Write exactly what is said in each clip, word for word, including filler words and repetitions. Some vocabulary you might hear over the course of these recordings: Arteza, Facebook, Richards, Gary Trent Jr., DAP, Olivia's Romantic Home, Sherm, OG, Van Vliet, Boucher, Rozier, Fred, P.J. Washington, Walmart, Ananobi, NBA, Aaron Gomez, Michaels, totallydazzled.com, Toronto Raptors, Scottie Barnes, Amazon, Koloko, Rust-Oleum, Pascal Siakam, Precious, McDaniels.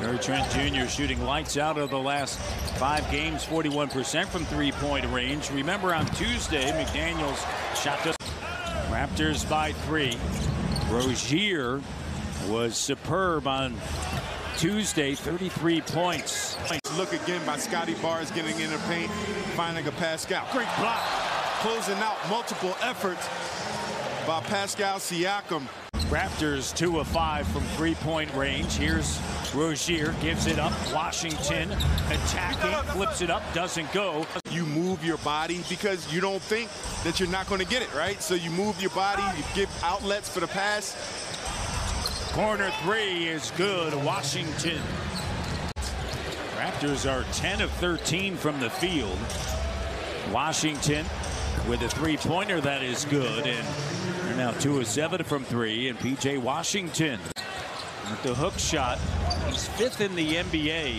Gary Trent Junior shooting lights out of the last five games, forty-one percent from three-point range. Remember, on Tuesday, McDaniels shot the Raptors by three. Rozier was superb on Tuesday, thirty-three points. Look again by Scottie Barnes getting in the paint, finding a Pascal. Great block, closing out multiple efforts by Pascal Siakam. Raptors two of five from three-point range. Here's Rozier, gives it up. Washington attacking, flips it up, doesn't go. You move your body because you don't think that you're not going to get it, right? So you move your body, you give outlets for the pass. Corner three is good. Washington. Raptors are ten of thirteen from the field. Washington with a three-pointer that is good, and they're now two of seven from three. And P J. Washington with the hook shot. He's fifth in the N B A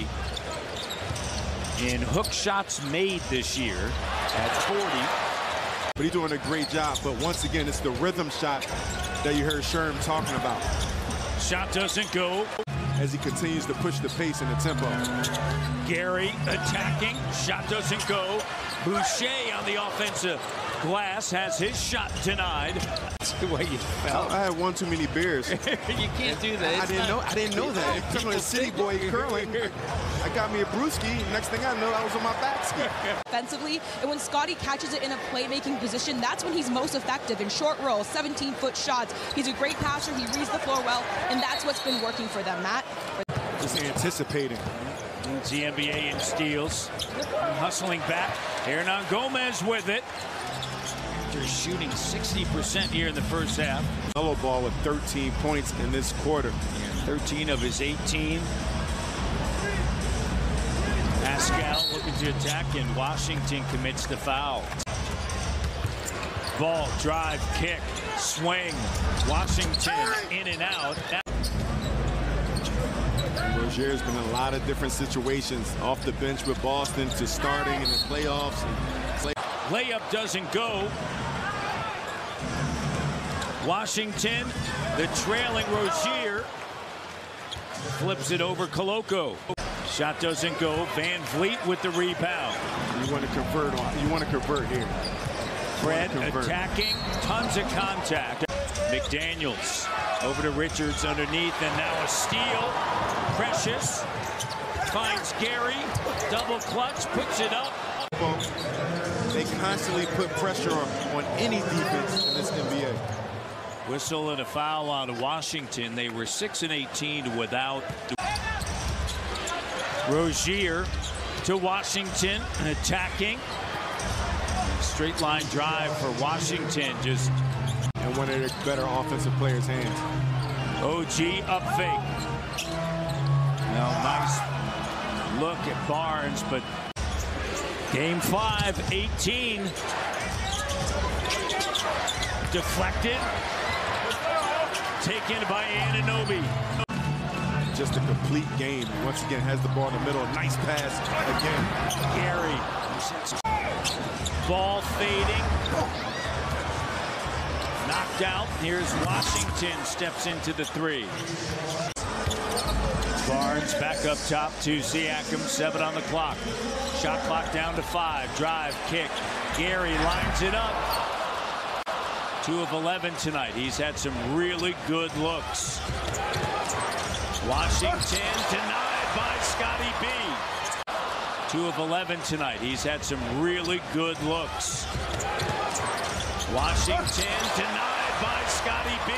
in hook shots made this year at forty. But he's doing a great job. But once again, it's the rhythm shot that you heard Sherm talking about. Shot doesn't go. As he continues to push the pace and the tempo. Gary attacking, shot doesn't go. Boucher on the offensive glass has his shot denied. That's the way you felt. I had one too many beers. You can't do that. I, I didn't know. I didn't know that. It's from a city boy curling. I got me a brewski. Next thing I know, I was on my back ski. Offensively, and when Scottie catches it in a playmaking position, that's when he's most effective in short rolls, seventeen-foot shots. He's a great passer. He reads the floor well, and that's what's been working for them, Matt. Just anticipating. It's the N B A in steals. Hustling back. Aaron Gomez with it. They're shooting sixty percent here in the first half. Yellow ball with thirteen points in this quarter. And thirteen of his eighteen. Pascal looking to attack, and Washington commits the foul. Ball, drive, kick, swing. Washington in and out. Rozier's been in a lot of different situations off the bench with Boston to starting in the playoffs. And layup doesn't go. Washington, the trailing Rozier, flips it over Koloko. Shot doesn't go. Van Vliet with the rebound. You want to convert on. You want to convert here. Fred attacking. Tons of contact. McDaniels over to Richards underneath, and now a steal. Precious finds Gary. Double clutch, puts it up. They constantly put pressure on any defense in this N B A. Whistle and a foul on Washington. They were six and eighteen without. Rozier to Washington, attacking. Straight line drive for Washington. Just and one of the better offensive players' hands. O G up fake. Now nice look at Barnes, but. Game five, eighteen. Deflected. Taken by Ananobi. Just a complete game. Once again, has the ball in the middle. Nice pass again. Gary. Ball fading. Knocked out. Here's Washington. Steps into the three. Barnes back up top to Siakam, seven on the clock. Shot clock down to five. Drive, kick. Gary lines it up. two of eleven tonight. He's had some really good looks. Washington denied by Scottie B. two of eleven tonight. He's had some really good looks. Washington denied by Scottie B.